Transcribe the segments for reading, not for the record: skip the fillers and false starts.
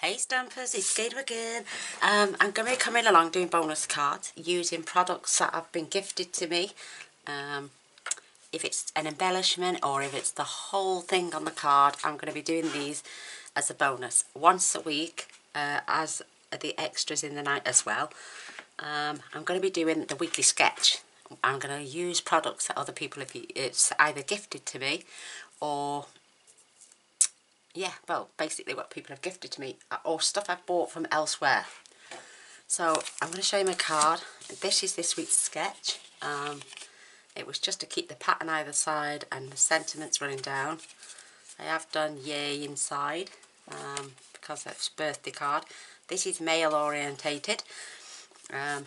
Hey Stampers, it's Gaynor again. I'm going to be coming along doing bonus cards using products that have been gifted to me. If it's an embellishment or if it's the whole thing on the card, I'm going to be doing these as a bonus once a week as the extras in the night as well. I'm going to be doing the weekly sketch. I'm going to use products that other people, if it's either gifted to me or... yeah, well, basically what people have gifted to me or stuff I've bought from elsewhere. So I'm going to show you my card. This is this week's sketch. It was just to keep the pattern either side and the sentiments running down. I have done yay inside because that's birthday card. This is male orientated, and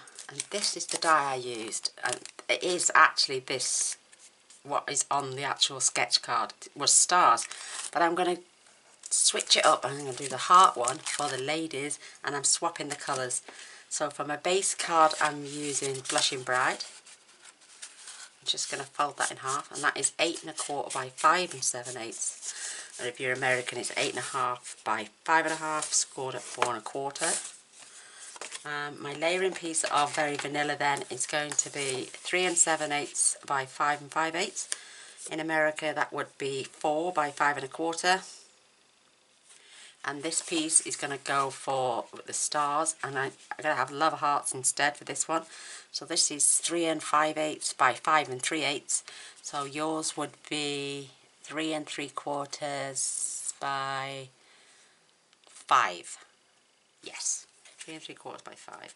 this is the die I used. And it is actually this, what is on the actual sketch card, was stars, but I'm going to switch it up and I'm going to do the heart one for the ladies, and I'm swapping the colours. So for my base card I'm using Blushing Bride. I'm just going to fold that in half, and that is 8 1/4 by 5 7/8, and if you're American it's 8 1/2 by 5 1/2 scored at 4 1/4. My layering piece of Very Vanilla then is going to be 3 7/8 by 5 5/8. In America that would be 4 by 5 1/4. And this piece is going to go for the stars, and I'm going to have love hearts instead for this one. So this is 3 5/8 by 5 3/8. So yours would be 3 3/4 by 5. Yes, 3 3/4 by 5.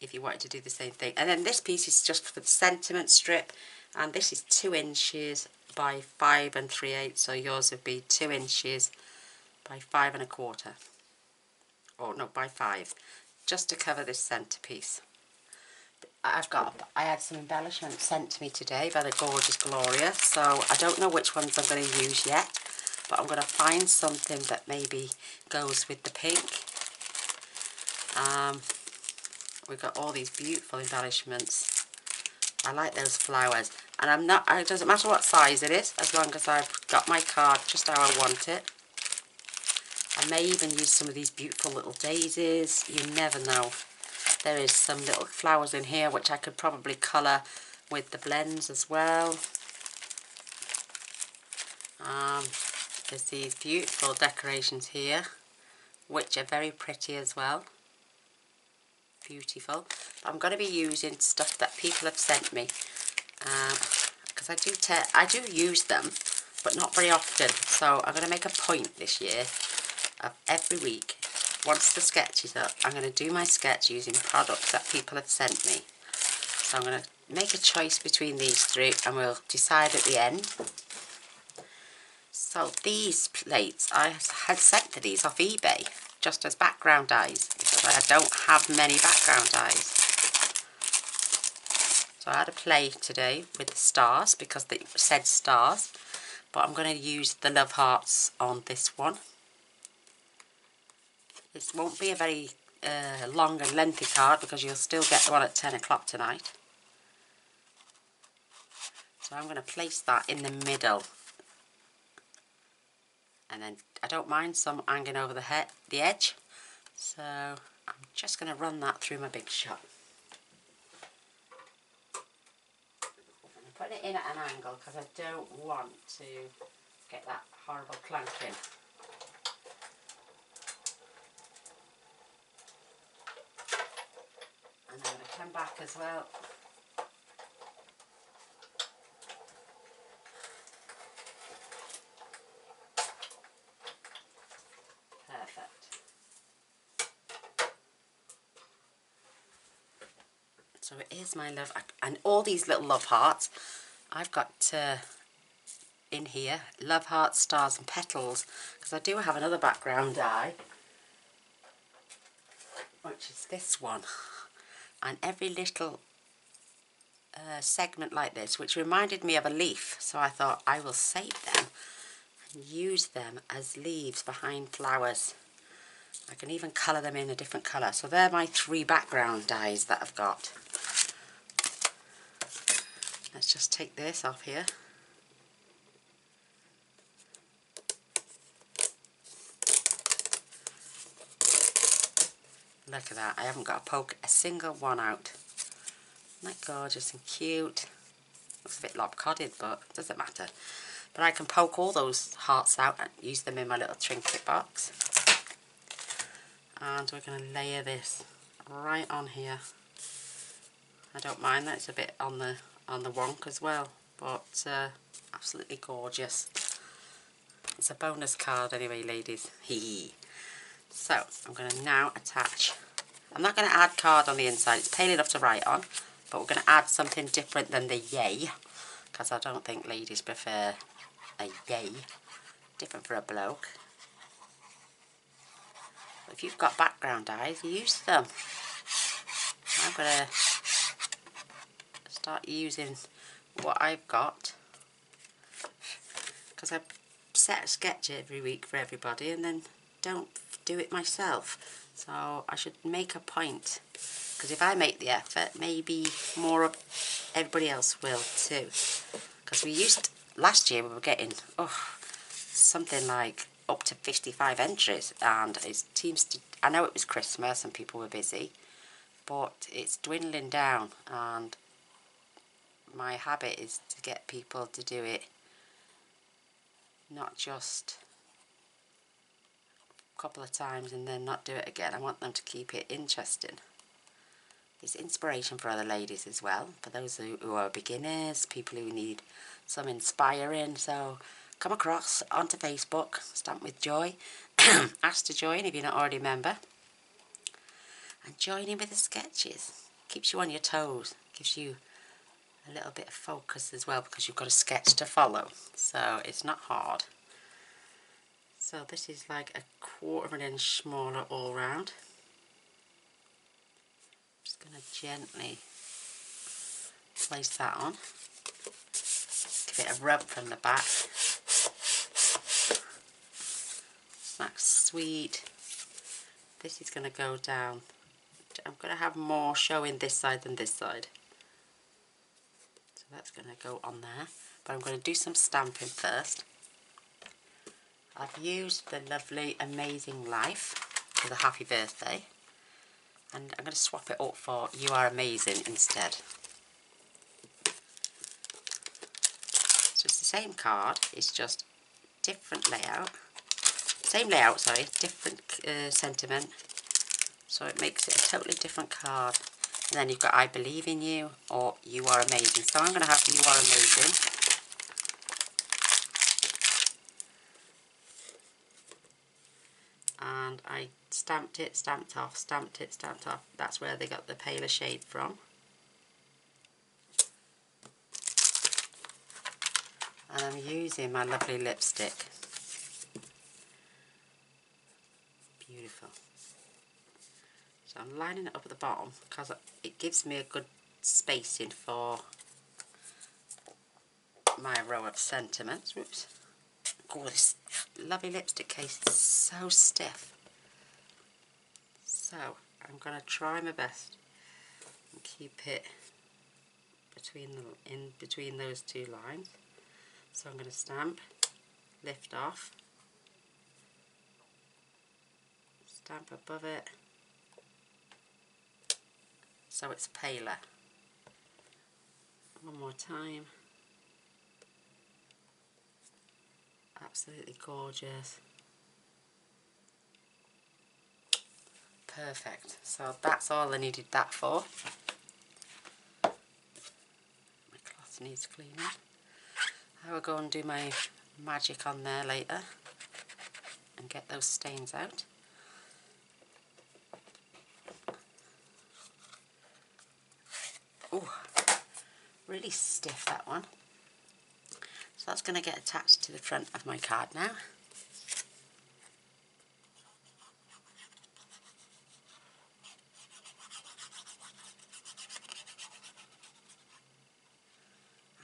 If you wanted to do the same thing. And then this piece is just for the sentiment strip, and this is 2 inches by 5 3/8. So yours would be 2 inches by 5 1/4, or no, by 5, just to cover this centrepiece. I had some embellishments sent to me today by the gorgeous Gloria, so I don't know which ones I'm going to use yet, but I'm going to find something that maybe goes with the pink. We've got all these beautiful embellishments. I like those flowers, and it doesn't matter what size it is, as long as I've got my card just how I want it. I may even use some of these beautiful little daisies, you never know. There is some little flowers in here which I could probably colour with the blends as well. There's these beautiful decorations here, which are very pretty as well. Beautiful. I'm going to be using stuff that people have sent me, because I do use them, but not very often. So I'm going to make a point this year of every week, once the sketch is up, I'm going to do my sketch using products that people have sent me. So I'm going to make a choice between these three and we'll decide at the end. So these plates, I had sent these off eBay just as background dies, because I don't have many background dies. So I had a play today with the stars because they said stars, but I'm going to use the love hearts on this one. This won't be a very long and lengthy card because you'll still get the one at 10 o'clock tonight. So I'm going to place that in the middle. And then I don't mind some hanging over the edge. So I'm just going to run that through my big shot. And I'm putting it in at an angle because I don't want to get that horrible clanking. And I'm going to come back as well. Perfect. So it is my love, and all these little love hearts, I've got in here, love hearts, stars and petals, because I do have another background die, which is this one. And every little segment like this, which reminded me of a leaf, so I thought I will save them and use them as leaves behind flowers. I can even colour them in a different colour. So they're my three background dies that I've got. Let's just take this off here. Look at that, I haven't got to poke a single one out. Isn't that gorgeous and cute? Looks a bit lopsided, but it doesn't matter. But I can poke all those hearts out and use them in my little trinket box. And we're going to layer this right on here. I don't mind that it's a bit on the wonk as well, but absolutely gorgeous. It's a bonus card anyway, ladies. Hee. So I'm going to now attach. I'm not going to add card on the inside. It's pale enough to write on, but we're going to add something different than the yay, because I don't think ladies prefer a yay. Different for a bloke. But if you've got background eyes, use them. I'm going to start using what I've got, because I set a sketch every week for everybody and then don't do it myself, so I should make a point, because if I make the effort, maybe more of everybody else will too. Because we used last year, we were getting something like up to 55 entries, and it seems to, I know it was Christmas and people were busy, but it's dwindling down. And my habit is to get people to do it not just a couple of times and then not do it again. I want them to keep it interesting. It's inspiration for other ladies as well, for those who are beginners, people who need some inspiring. So come across onto Facebook, Stamp with Joy, ask to join if you're not already a member, and join in with the sketches. Keeps you on your toes, gives you a little bit of focus as well, because you've got a sketch to follow, so it's not hard. So this is like a quarter of an inch smaller all round. I'm just going to gently place that on, give it a rub from the back. It's like sweet. This is going to go down. I'm going to have more showing this side than this side. That's going to go on there, but I'm going to do some stamping first. I've used the Lovely Amazing Life for the happy birthday, and I'm going to swap it up for You Are Amazing instead. So it's the same card, it's just different layout, same layout, sorry, different sentiment, so it makes it a totally different card. And then you've got I Believe in You or You Are Amazing. So I'm going to have You Are Amazing. And I stamped it, stamped off, stamped it, stamped off. That's where they got the paler shade from. And I'm using my lovely lipstick. Beautiful. So I'm lining it up at the bottom because it gives me a good spacing for my row of sentiments. Oops. Oh, this lovely lipstick case is so stiff. So I'm going to try my best and keep it in between those two lines. So I'm going to stamp, lift off, stamp above it. So it's paler. One more time. Absolutely gorgeous. Perfect. So that's all I needed that for. My cloth needs cleaning. I will go and do my magic on there later and get those stains out. Oh, really stiff that one. So that's going to get attached to the front of my card now.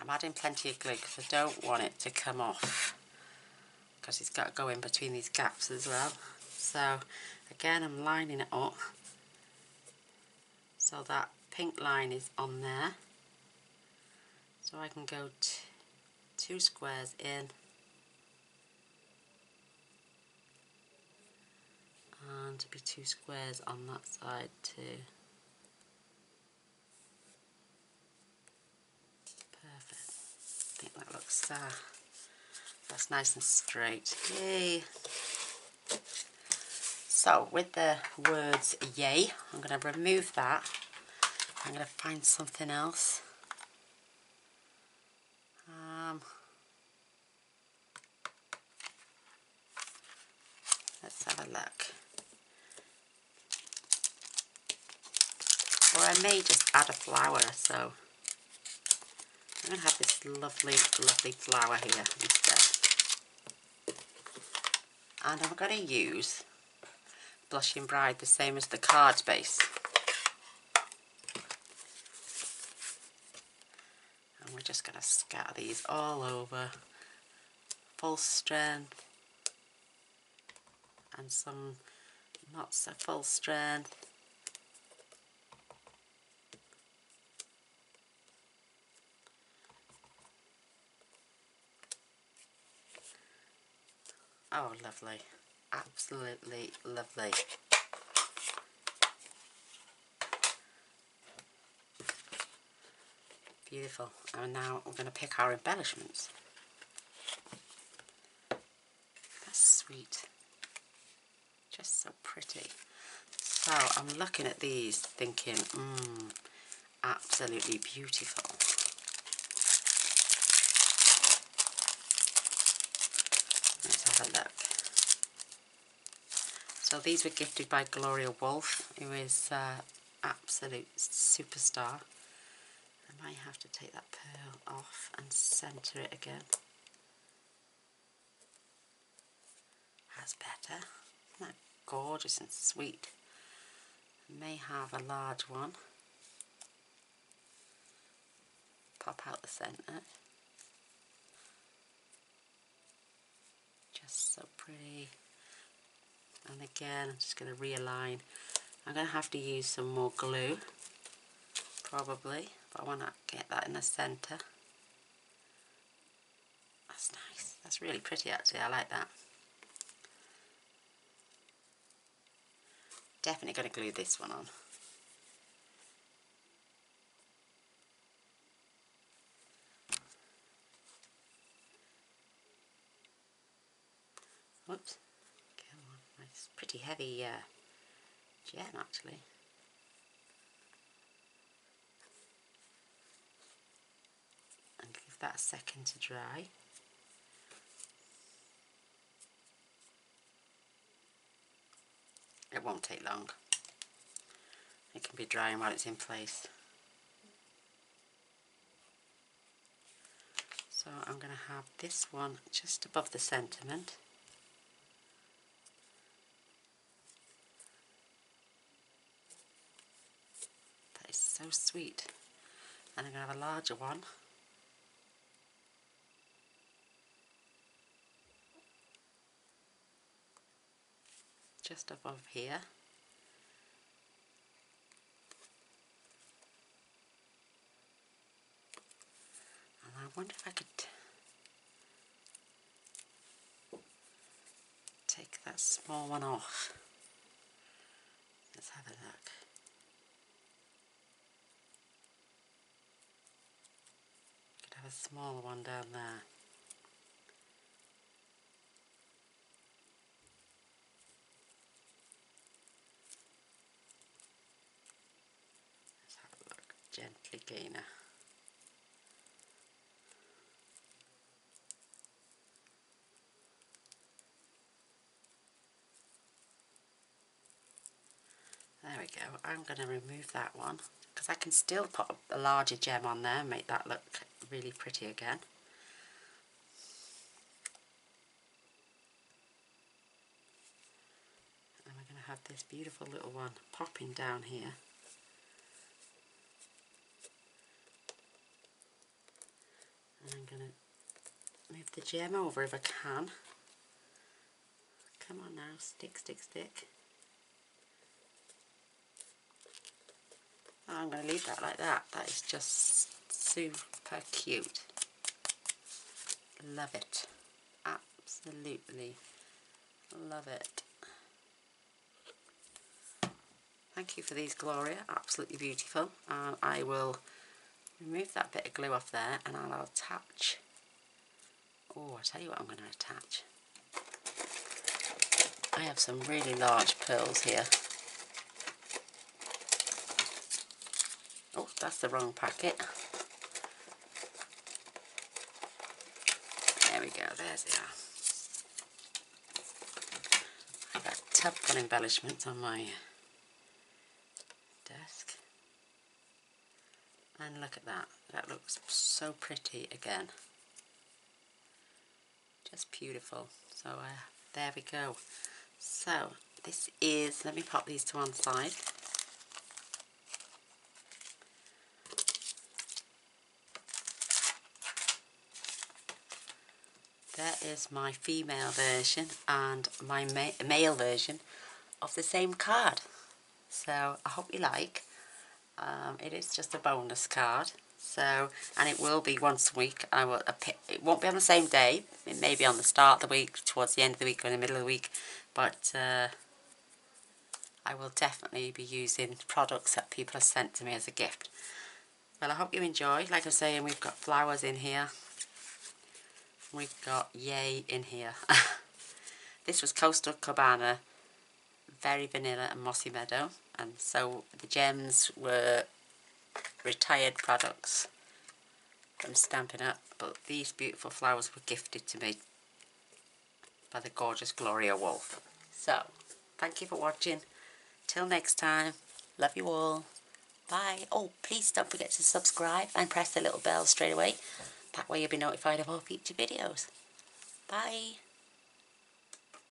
I'm adding plenty of glue because I don't want it to come off, because it's got to go in between these gaps as well. So again, I'm lining it up so that pink line is on there, so I can go two squares in and it'll be two squares on that side too. Perfect. I think that looks that's nice and straight. Yay! So with the words yay, I'm going to remove that. I'm going to find something else. Let's have a look. Or I may just add a flower, so I'm going to have this lovely, lovely flower here instead. And I'm going to use Blushing Bride, the same as the card base. And we're just going to scatter these all over, full strength and some not so full strength. Oh, lovely. Absolutely lovely. Beautiful. And now we're going to pick our embellishments. That's sweet. Just so pretty. So I'm looking at these thinking, absolutely beautiful. Let's have a look. So these were gifted by Gloria Wolf, who is an absolute superstar. I might have to take that pearl off and centre it again. That's better. Isn't that gorgeous and sweet? I may have a large one. Pop out the centre. Just so pretty. And again, I'm just going to realign. I'm going to have to use some more glue, probably, but I want to get that in the centre. That's nice. That's really pretty, actually. I like that. Definitely going to glue this one on. Whoops. Come on. It's pretty heavy gem, actually. And give that a second to dry. It won't take long. It can be drying while it's in place. So I'm going to have this one just above the sentiment. That is so sweet. And I'm going to have a larger one. Just above here. And I wonder if I could take that small one off. Let's have a look. Could have a smaller one down there. Gently, Gaynor. There we go. I'm going to remove that one because I can still put a larger gem on there and make that look really pretty again. And we're going to have this beautiful little one popping down here. I'm going to move the gem over if I can. Come on now, stick, stick, stick. I'm going to leave that like that. That is just super cute. Love it. Absolutely love it. Thank you for these, Gloria, absolutely beautiful. I will remove that bit of glue off there and I'll attach, oh, I tell you what I'm going to attach. I have some really large pearls here. Oh, that's the wrong packet. There we go, there's they are. I've got a tub full of embellishments on my desk. And look at that, that looks so pretty again. Just beautiful. So there we go. So this is, let me pop these to one side. There is my female version and my male version of the same card. So I hope you like. It is just a bonus card. So, and it will be once a week. It won't be on the same day. It may be on the start of the week, towards the end of the week, or in the middle of the week. But I will definitely be using products that people have sent to me as a gift. Well, I hope you enjoy. Like I'm saying, we've got flowers in here. We've got yay in here. This was Coastal Cabana, Very Vanilla and Mossy Meadow. And so the gems were retired products from Stampin' Up, but these beautiful flowers were gifted to me by the gorgeous Gloria Wolf. So, thank you for watching. Till next time, love you all. Bye. Oh, please don't forget to subscribe and press the little bell straight away. That way you'll be notified of all future videos. Bye.